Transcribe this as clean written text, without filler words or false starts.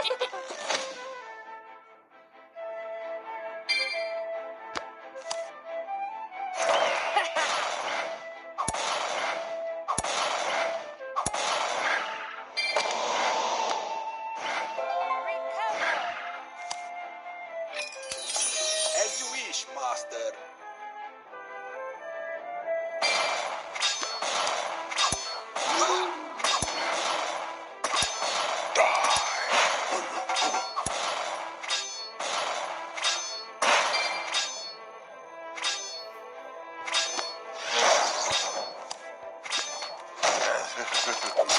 Master. Die.